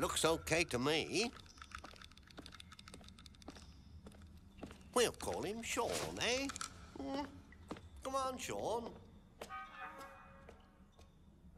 Looks okay to me. We'll call him Shaun, eh? Come on, Shaun.